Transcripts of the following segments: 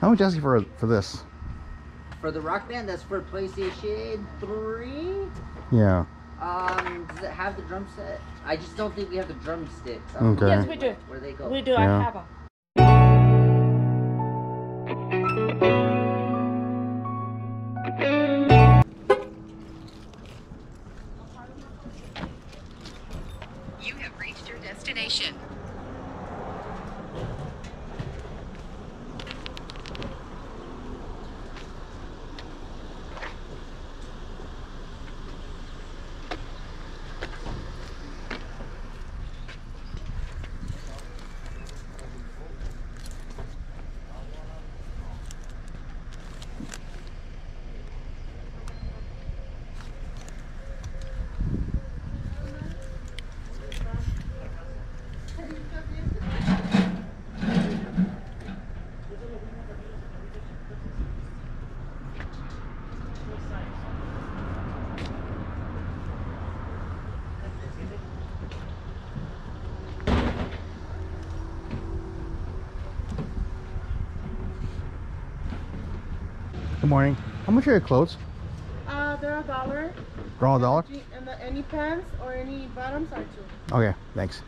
How much asking for this? For the Rock Band, that's for PlayStation 3? Yeah. Does it have the drum set? I just don't think we have the drumsticks. Okay. Yes, we do. Where they go? We do. Yeah. I have them. You have reached your destination. Morning. How much are your clothes? They're $1. They're all $1? And any pants or any bottoms are $2. Okay, thanks.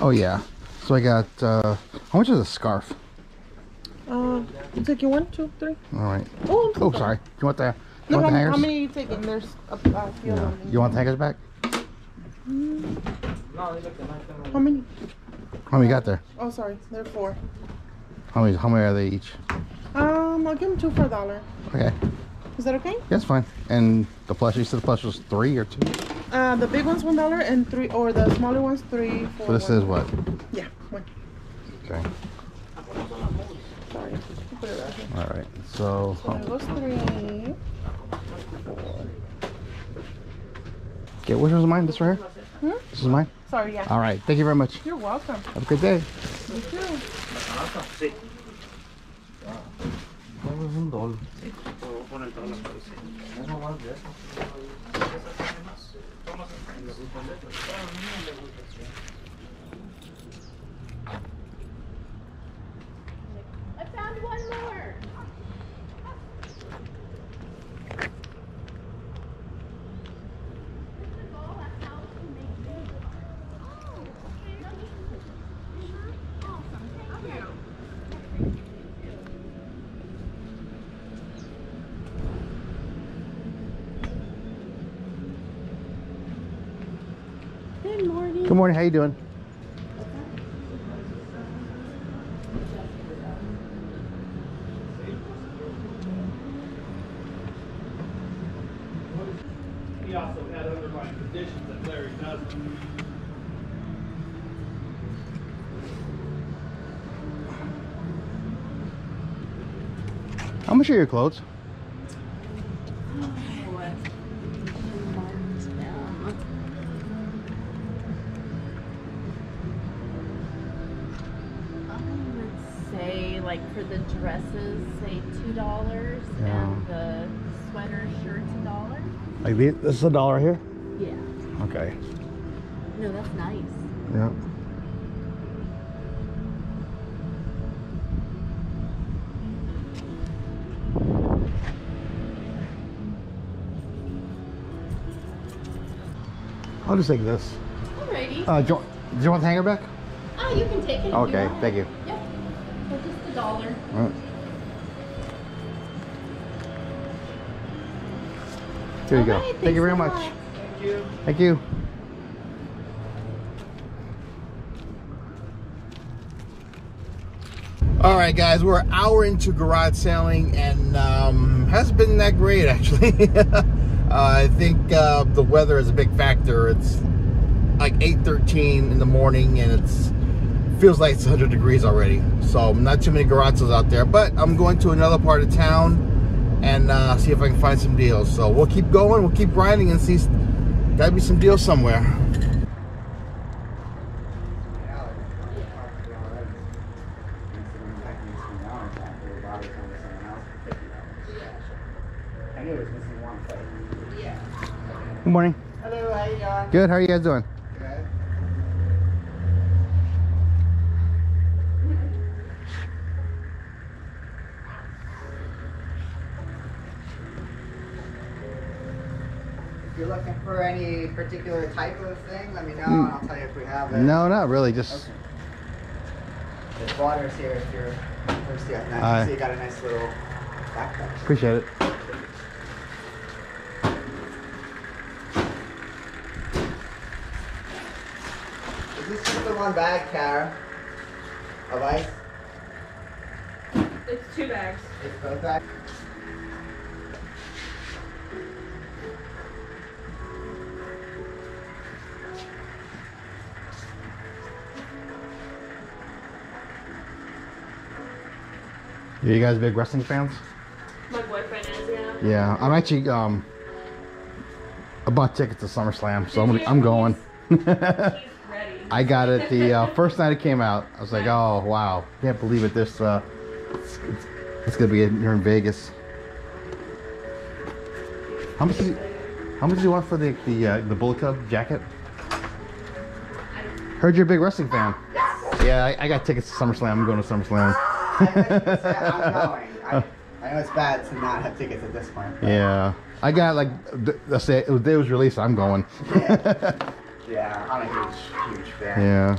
Oh yeah, so I got, how much is a scarf? You taking 1, 2, 3? Alright. Oh, I'm so sorry. Do you want the, you want the hangers? How many are you taking? There's a few of them. You want the hangers back? Mm. How many? How many you got there? Oh, sorry, there are 4. How many are they each? I'll give them 2 for $1. Okay. Is that okay? Yes, fine. And the plush, you said the plush was 3 or 2? The big one's $1 and 3, or the smaller one's 3, 4. So this is what? Yeah, 1. Okay. Sorry, I'll put it right here. All right, so there was 3, 4. Okay, which was mine? This right here? Hmm? This is mine? Sorry, yeah. All right, thank you very much. You're welcome. Have a good day. You too. I found 1 more. Good morning. Good morning. How you doing? How much are your clothes? For the dresses, say $2, yeah. And the sweater shirts $1. Like these, this is $1 here? Yeah. Okay. No, that's nice. Yeah. I'll just take this. Alrighty. Do you want the hanger back? Oh, you can take it. Okay, you thank you. Yep. $1. Right. Here you go. Right, thank you very much. Thank you. Thank you. All right, guys, we're an hour into garage selling, and hasn't been that great actually. I think the weather is a big factor. It's like 8:13 in the morning, and it's. Feels like it's 100 degrees already, so not too many garages out there, but I'm going to another part of town and see if I can find some deals. So we'll keep going, we'll keep grinding and see, gotta be some deals somewhere. Good morning. Hello, how you doing? Good, how are you guys doing? Looking for any particular type of thing? Let me know and I'll tell you if we have it. No, not really. Just. Okay. There's waters here if you're thirsty at night. So you got a nice little backpack. Appreciate it. Is this just the one bag, Cara? Of ice? It's 2 bags. It's both bags? Are you guys big wrestling fans? My boyfriend is, yeah. Yeah, I'm actually, I bought tickets to SummerSlam, so I'm going. He's ready. I got it the first night it came out. I was like, oh, wow. Can't believe it. This, it's going to be here in Vegas. How much do you want for the Bullet Club jacket? Heard you're a big wrestling fan. Yeah, I got tickets to SummerSlam. I'm going to SummerSlam. I know it's bad to not have tickets at this point. Yeah, I got like let's say the day it was released. I'm going. Yeah, yeah, I'm a huge fan. Yeah.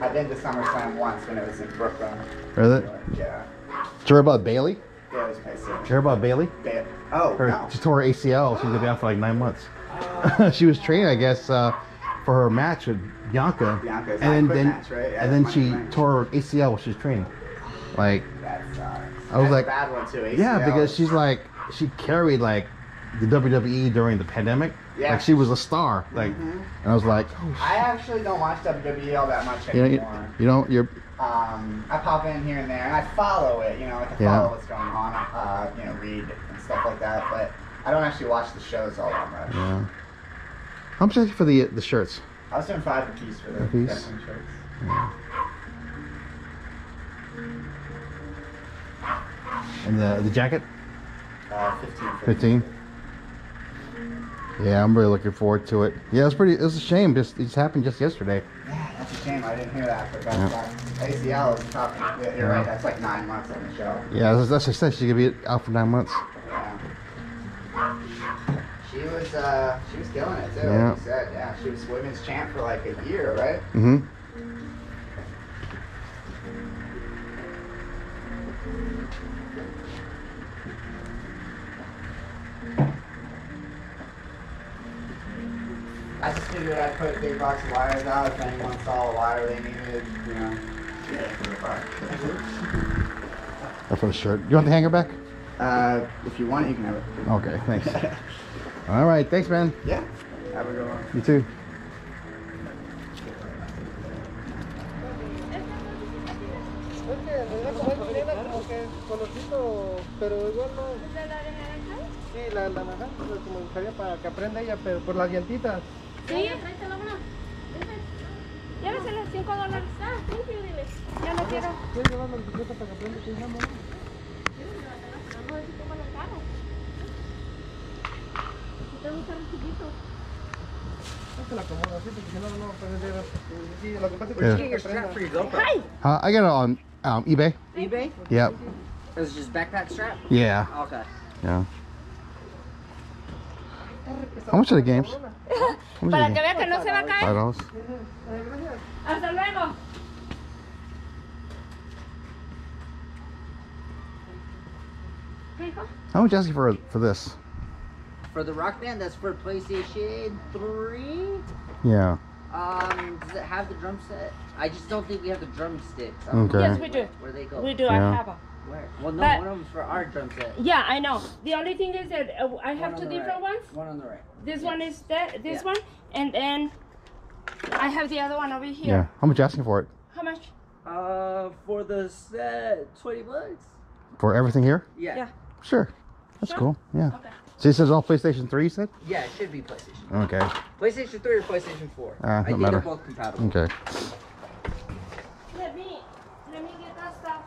I've been to SummerSlam once when it was in Brooklyn. Really? Yeah. Did you hear about Bailey? Yeah, it was crazy. Did you hear about Bailey? Oh, her, no. She tore her ACL. She was down for like 9 months. She was training, I guess, for her match with. Bianca, and then match, right? Yeah, and then she tore her ACL while she was training. Like that sucks. I was like, bad one too, ACL. Yeah, because she's like she carried like the WWE during the pandemic. Yeah, like she was a star. Like, and I was like, oh, I actually don't watch WWE all that much anymore. You know, I pop in here and there, and I follow it. You know, like I follow what's going on. You know, read and stuff like that. But I don't actually watch the shows all that much. Yeah. How much is it for the shirts? I was doing $5 a piece for the wrestling shirts. Yeah. And the jacket? 15. Yeah, I'm really looking forward to it. Yeah, it's pretty. It was a shame. It just happened just yesterday. Yeah, that's a shame. I didn't hear that. But ACL is tough. Yeah, you're right. That's like 9 months on the show. Yeah, that's what I said. She could be out for 9 months. Yeah. She was killing it too, like you said. Yeah, she was women's champ for like a year, right? Mm-hmm. I just figured I'd put a big box of wires out if anyone saw a wire they needed, you know. That's for the shirt. You want the hanger back? If you want it, you can have it. Okay, thanks. All right, thanks, man. Yeah, have a good one. You too. que colorcito, pero igual no. ¿Es la de naranja? Sí, la naranja, pues, como me gustaría para que aprenda ella, pero por las llantitas. Sí, tráetela una. Llévesela $5. Ah, thank you, dile. Ya lo quiero. ¿Quieres llevar la bicicleta para que aprenda tu mamá? Vamos a ver si pongo los carros. Aquí tengo un carro chiquito. Yeah. I got it on eBay. eBay? Yep. Is it just backpack strap? Yeah. Okay. Yeah. How much are the games? Para que vea que no se va a caer. $5. Hasta luego. How much asking for this? For the Rock Band, that's for PlayStation 3? Yeah. Does it have the drum set? I just don't think we have the drumsticks. Okay. Yes, we do. Where do they go? We do, yeah. I have them. Where? Well, no, but one of them's for our drum set. Yeah, I know. The only thing is that I have two different ones. One on the right. This one is that, this one, and then I have the other one over here. Yeah. How much asking for it? How much? For the set, $20. For everything here? Yeah. Sure. That's cool. Yeah. Okay. So this is all PlayStation 3, you said? Yeah, it should be PlayStation 3. Okay. PlayStation 3 or PlayStation 4? I think they're both compatible. Okay. Let me get that stuff.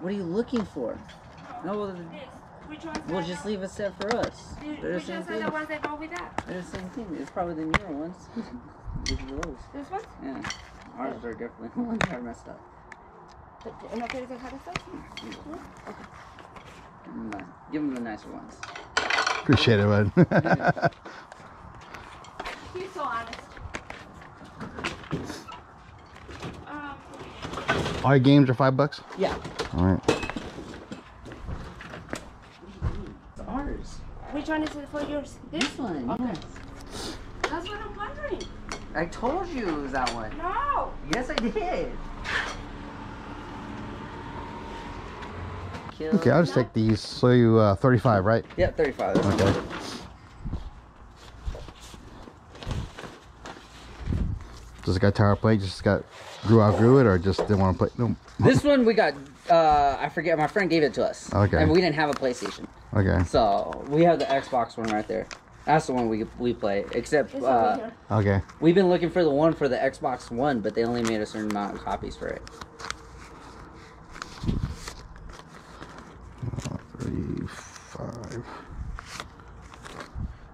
What are you looking for? No, well, which ones we'll just leave a set for us. Which ones are the ones that go with that? They're the same thing. It's probably the newer ones. This one? Yeah. Ours are definitely the ones that are messed up. But no, they don't have a substance? Okay. Give them the nicer ones. Appreciate it, bud. You're so honest. All your games are $5? Yeah. Alright. It's ours. Which one is it for yours? This one. Okay. Yes. That's what I'm wondering. I told you it was that one. No. Yes, I did. Okay, I'll just take these. So you 35, right? Yeah, 35. That's okay. Does it got tower plate? Just got grew it, or just didn't want to play? No. This one we got. I forget. My friend gave it to us. Okay. And we didn't have a PlayStation. Okay. So we have the Xbox one right there. That's the one we play, except okay. We've been looking for the one for the Xbox One, but they only made a certain amount of copies for it. 35.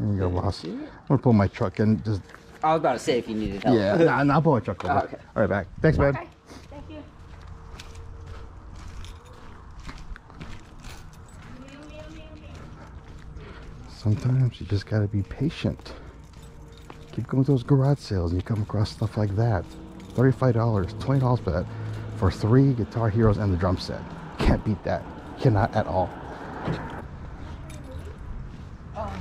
There you go, boss. I'm gonna pull my truck in. Just. I was about to say if you needed help. Yeah, no, I'll pull my truck in. Okay. All right, back. Thanks, man. Okay. Thank you. Sometimes you just gotta be patient. Keep going to those garage sales and you come across stuff like that. $35, $20 for that, for 3 Guitar Heroes and the drum set. Can't beat that. Cannot at all.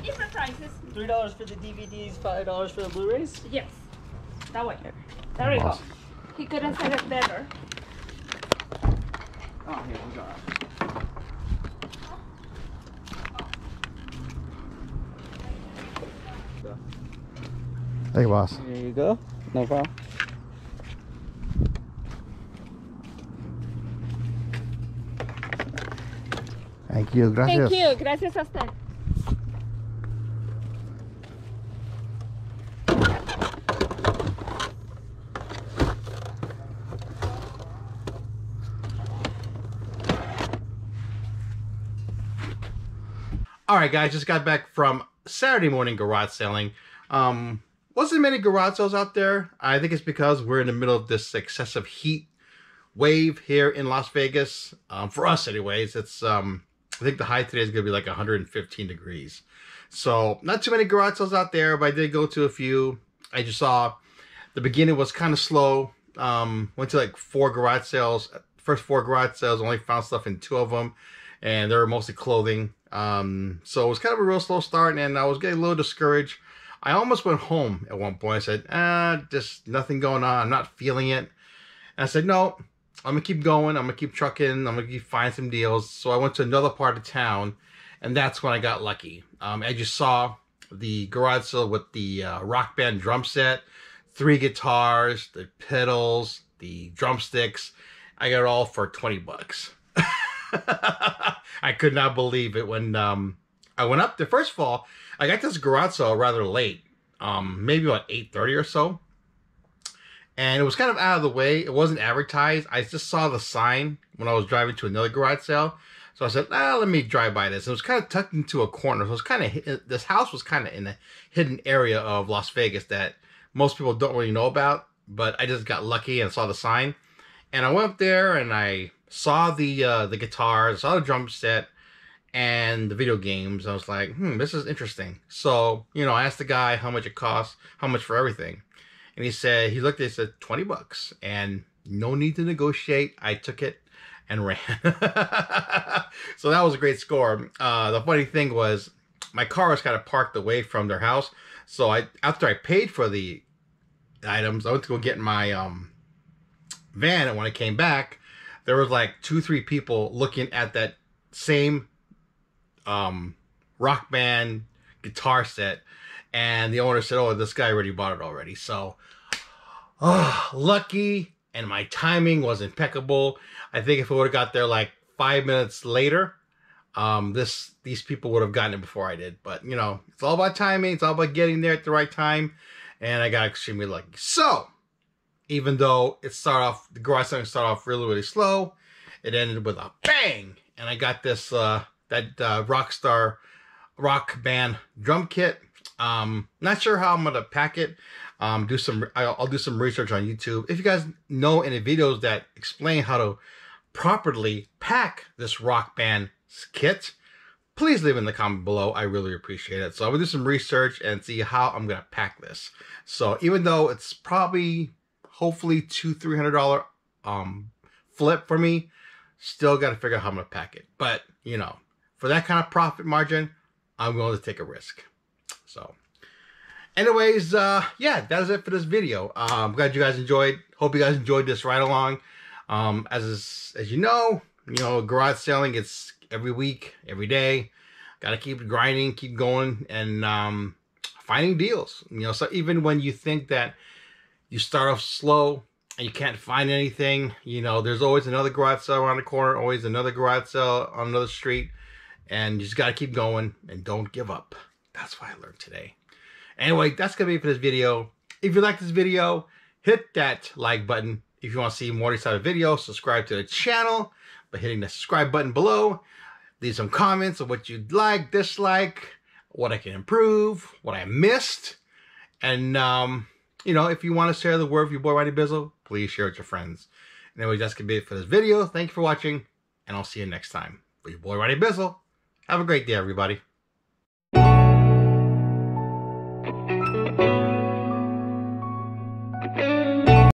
Different prices. $3 for the DVDs, $5 for the Blu-rays? Yes. That way. There we go. He couldn't have said it better. Oh, here we go. Hey, boss. There you go. No problem. Thank you. Gracias. Thank you. Gracias a usted. All right, guys. Just got back from Saturday morning garage selling. Wasn't many garage sales out there. I think it's because we're in the middle of this excessive heat wave here in Las Vegas. For us anyways, it's I think the high today is gonna be like 115 degrees. So not too many garage sales out there, but I did go to a few. I just saw the beginning was kind of slow. Went to like 4 garage sales. First 4 garage sales, only found stuff in 2 of them, and they were mostly clothing. So it was kind of a real slow start, and I was getting a little discouraged. I almost went home at one point. I said, just nothing going on. I'm not feeling it. And I said, no, I'm going to keep going. I'm going to keep trucking. I'm going to keep finding some deals. So I went to another part of town, and that's when I got lucky. As you saw, the garage sale with the Rock Band drum set, 3 guitars, the pedals, the drumsticks. I got it all for 20 bucks. I could not believe it when I went up there. First of all, I got this garage sale rather late, maybe about 8:30 or so. And it was kind of out of the way. It wasn't advertised. I just saw the sign when I was driving to another garage sale. So I said, let me drive by this. And it was kind of tucked into a corner. So it was kind of, this house was kind of in a hidden area of Las Vegas that most people don't really know about. But I just got lucky and saw the sign. And I went up there and I saw the guitars, saw the drum set and the video games. I was like, this is interesting. So, you know, I asked the guy how much it costs, how much for everything. And he said, he looked at it, said 20 bucks and no need to negotiate. I took it and ran. So that was a great score. The funny thing was my car was kind of parked away from their house. So after I paid for the items, I went to go get my van. And when I came back, there was like 2-3 people looking at that same Rock Band guitar set. And the owner said, oh, this guy already bought it already. So, lucky. And my timing was impeccable. I think if it would have got there like 5 minutes later, these people would have gotten it before I did. But, you know, it's all about timing. It's all about getting there at the right time. And I got extremely lucky. So, even though it started off, the garage sale started off really, really slow, it ended with a bang. And I got this, Rock Band drum kit. Not sure how I'm gonna pack it. I'll do some research on YouTube. If you guys know any videos that explain how to properly pack this Rock Band kit, please leave it in the comment below. I really appreciate it. So I will do some research and see how I'm gonna pack this. So even though it's probably hopefully $200-300 flip for me, still gotta figure out how I'm gonna pack it. But you know, for that kind of profit margin, I'm willing to take a risk. So anyways, yeah, that is it for this video. I'm glad you guys enjoyed. Hope you guys enjoyed this ride along. As you know, garage selling, it's every week, every day. Got to keep grinding, keep going, and finding deals. You know, so even when you think that you start off slow and you can't find anything, you know, there's always another garage sale around the corner, always another garage sale on another street. And you just got to keep going and don't give up. That's what I learned today. Anyway, that's going to be it for this video. If you like this video, hit that like button. If you want to see more of these type of videos, subscribe to the channel by hitting the subscribe button below. Leave some comments on what you like, dislike, what I can improve, what I missed. And, you know, if you want to share the word with your boy, Roddy Bizzle, please share it with your friends. Anyway, that's going to be it for this video. Thank you for watching, and I'll see you next time. For your boy, Roddy Bizzle, have a great day, everybody.